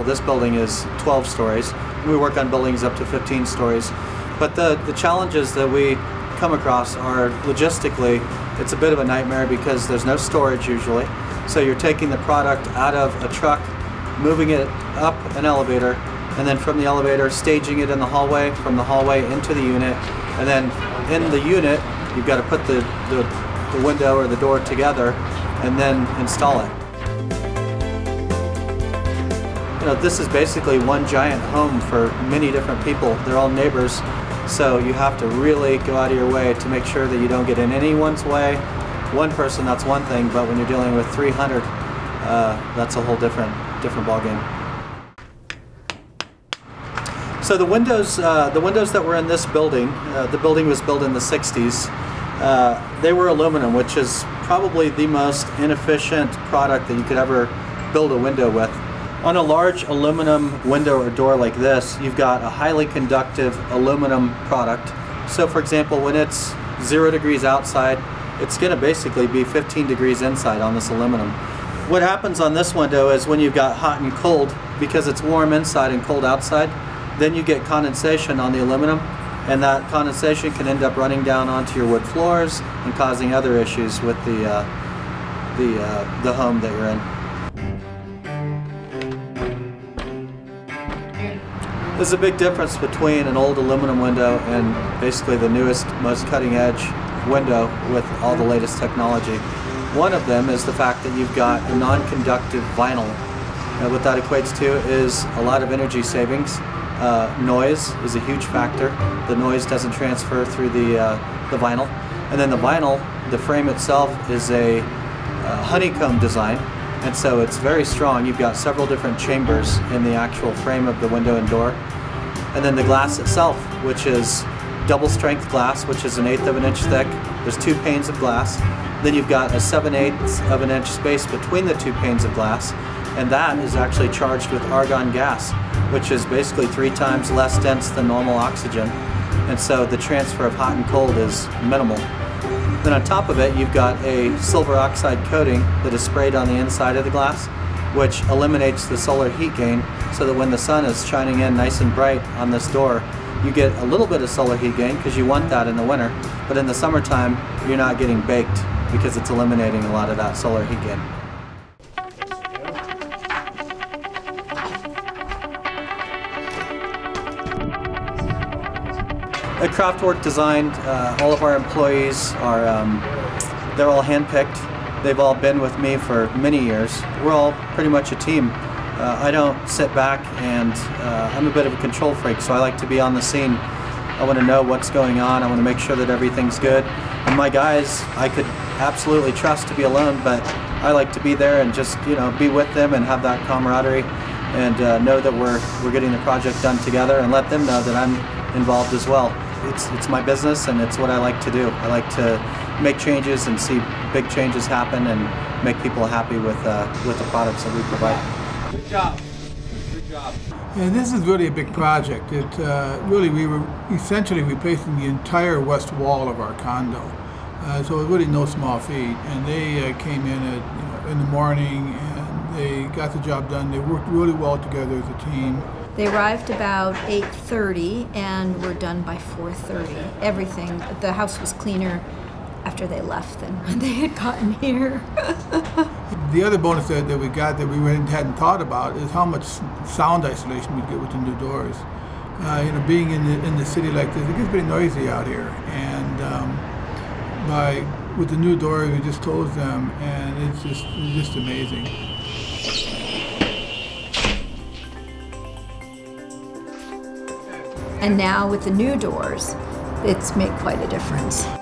Well, this building is 12 stories. We work on buildings up to 15 stories. But the challenges that we come across are logistically, it's a bit of a nightmare because there's no storage usually. So you're taking the product out of a truck, moving it up an elevator, and then from the elevator, staging it in the hallway, from the hallway into the unit, and then in the unit, you've got to put the window or the door together and then install it. You know, this is basically one giant home for many different people. They're all neighbors, so you have to really go out of your way to make sure that you don't get in anyone's way. One person, that's one thing, but when you're dealing with 300, that's a whole different ballgame. So the windows that were in this building, the building was built in the 60s. They were aluminum, which is probably the most inefficient product that you could ever build a window with. On a large aluminum window or door like this, you've got a highly conductive aluminum product. So for example, when it's 0 degrees outside, it's going to basically be 15 degrees inside on this aluminum. What happens on this window is when you've got hot and cold, because it's warm inside and cold outside, then you get condensation on the aluminum, and that condensation can end up running down onto your wood floors and causing other issues with the home that you're in. There's a big difference between an old aluminum window and basically the newest, most cutting-edge window with all the latest technology. One of them is the fact that you've got a non-conductive vinyl. And what that equates to is a lot of energy savings. Noise is a huge factor. The noise doesn't transfer through the vinyl. And then the vinyl, the frame itself, is a honeycomb design. And so it's very strong. You've got several different chambers in the actual frame of the window and door. And then the glass itself, which is double strength glass, which is 1/8 of an inch thick. There's 2 panes of glass. Then you've got a 7/8 of an inch space between the 2 panes of glass. And that is actually charged with argon gas, which is basically 3 times less dense than normal oxygen. And so the transfer of hot and cold is minimal. Then on top of it, you've got a silver oxide coating that is sprayed on the inside of the glass, which eliminates the solar heat gain, so that when the sun is shining in nice and bright on this door, you get a little bit of solar heat gain because you want that in the winter, but in the summertime, you're not getting baked because it's eliminating a lot of that solar heat gain. At Kraftwork Design, all of our employees are, they're all handpicked. They've all been with me for many years. We're all pretty much a team. I don't sit back, and I'm a bit of a control freak, so I like to be on the scene. I want to know what's going on. I want to make sure that everything's good. And my guys, I could absolutely trust to be alone, but I like to be there and just, you know, be with them and have that camaraderie and know that we're getting the project done together, and let them know that I'm involved as well. It's my business, and it's what I like to do. I like to make changes and see big changes happen and make people happy with the products that we provide. Good job. Good job. And this is really a big project. It really, we were essentially replacing the entire west wall of our condo. So it really no small feat. And they came in at, in the morning, and they got the job done. They worked really well together as a team. They arrived about 8:30 and were done by 4:30. Everything, the house was cleaner after they left than when they had gotten here. The other bonus that we got that we hadn't thought about is how much sound isolation we get with the new doors. You know, being in the city like this, it gets pretty noisy out here, and with the new door, we just closed them, and it's just amazing. And now with the new doors, it's made quite a difference.